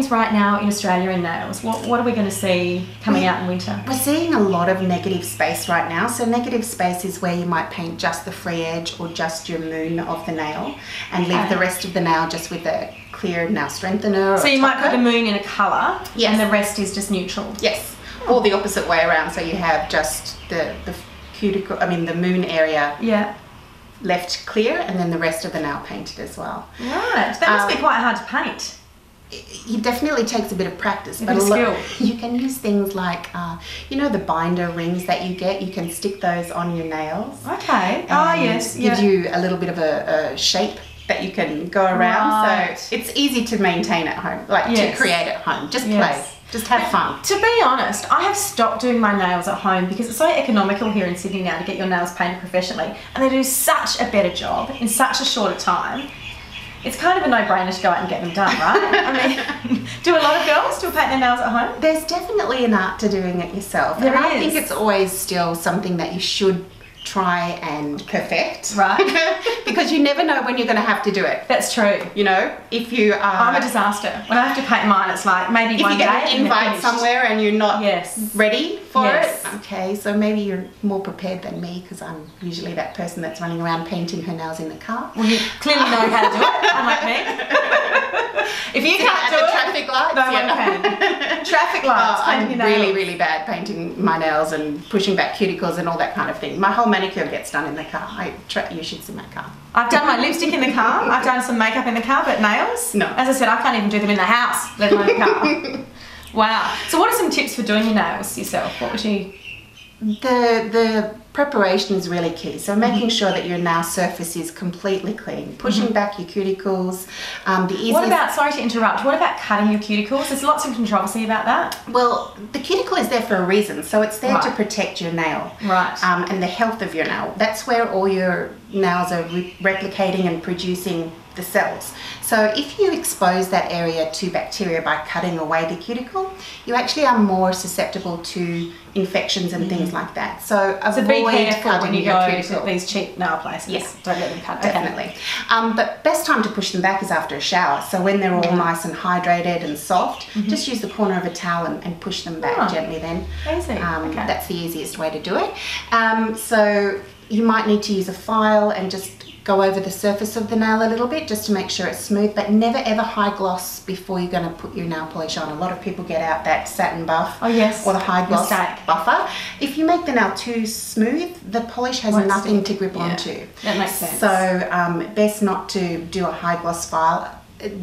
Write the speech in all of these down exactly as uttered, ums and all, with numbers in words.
means right now in Australia in nails? What, what are we going to see coming out in winter? We're seeing a lot of negative space right now. So negative space is where you might paint just the free edge or just your moon of the nail and leave okay. the rest of the nail just with a clear nail strengthener. So you might put the moon in a colour yes. and the rest is just neutral? Yes, oh. or the opposite way around. So you have just the, the cuticle, I mean the moon area. Yeah. left clear and then the rest of the nail painted as well. Right, that must um, be quite hard to paint. It definitely takes a bit of practice, a but bit of skill. You can use things like, uh, you know, the binder rings that you get. You can stick those on your nails. Okay. Oh yes. Give yeah. you a little bit of a, a shape that you can go around. Right. So it's easy to maintain at home, like yes. to create at home. Just yes. play. Just have fun. To be honest, I have stopped doing my nails at home because it's so economical here in Sydney now to get your nails painted professionally, and they do such a better job in such a shorter time. It's kind of a no-brainer to go out and get them done, right? I mean, do a lot of girls still paint their nails at home? There's definitely an art to doing it yourself. There and is. I think it's always still something that you should try and perfect, right? Because you never know when you're going to have to do it. That's true. You know, if you are, I'm a disaster when I have to paint mine. It's like maybe if one you get day an invite somewhere and you're not yes. ready for yes. it. Okay, so maybe you're more prepared than me because I'm usually that person that's running around painting her nails in the car. Well, you clearly know how to do it, unlike me. If you can't do it, traffic lights, no one can. Traffic lights. Oh, I'm really, really bad painting my nails and pushing back cuticles and all that kind of thing. My whole manicure gets done in the car. I try, you should see my car. I've done my lipstick in the car. I've done some makeup in the car, but nails? No. As I said, I can't even do them in the house, let alone the car. Wow. So what are some tips for doing your nails yourself? What would you? The, the preparation is really key. So making mm-hmm. sure that your nail surface is completely clean, pushing mm-hmm. back your cuticles. Um, the easiest... What about, sorry to interrupt, what about cutting your cuticles? There's lots of controversy about that. Well, the cuticle is there for a reason. So it's there right. to protect your nail. Right. Um, and the health of your nail. That's where all your nails are re replicating and producing the cells. So if you expose that area to bacteria by cutting away the cuticle, you actually are more susceptible to infections and mm-hmm. things like that. So avoid so cutting you your cuticle. These cheap nail places. Yes, yeah. Don't let them cut. Definitely. Okay. Um, but best time to push them back is after a shower. So when they're all mm-hmm. nice and hydrated and soft, mm-hmm. just use the corner of a towel and, and push them back oh. gently. Then easy. Um, okay. That's the easiest way to do it. Um, so you might need to use a file and just go over the surface of the nail a little bit just to make sure it's smooth, but never ever high gloss before you're going to put your nail polish on. A lot of people get out that satin buff oh, yes. or the high gloss Mistake. buffer. If you make the nail too smooth, the polish has Won't nothing stick. to grip yeah. onto. That makes sense. So um, best not to do a high gloss file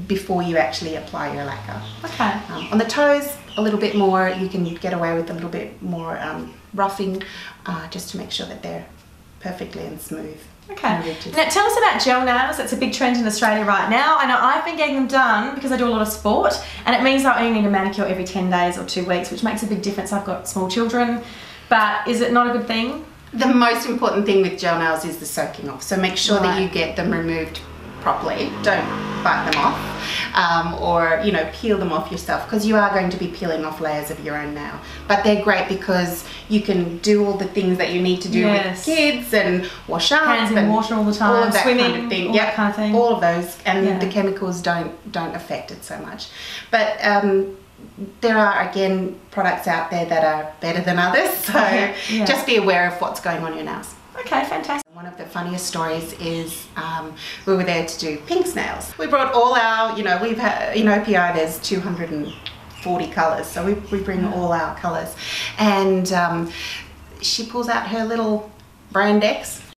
before you actually apply your lacquer. Okay. Um, on the toes, a little bit more. You can get away with a little bit more um, roughing uh, just to make sure that they're perfectly and smooth. Okay. Now tell us about gel nails. It's a big trend in Australia right now. I know I've been getting them done because I do a lot of sport, and it means I only need a manicure every ten days or two weeks, which makes a big difference. I've got small children, but is it not a good thing? The most important thing with gel nails is the soaking off. So make sure right. that you get them removed properly. Don't bite them off um, or, you know, peel them off yourself, because you are going to be peeling off layers of your own nail. But they're great because you can do all the things that you need to do yes. with kids and wash up. Hands in and water all the time, all of that swimming, kind of thing. All yep. that kind of thing. All of those, and yeah. the chemicals don't, don't affect it so much. But um, there are, again, products out there that are better than others, so yeah. just be aware of what's going on in your nails. Okay, fantastic. One of the funniest stories is um, we were there to do pink nails. We brought all our, you know, we've had, in O P I there's two hundred and forty colours, so we, we bring all our colours. And um, she pulls out her little Brandex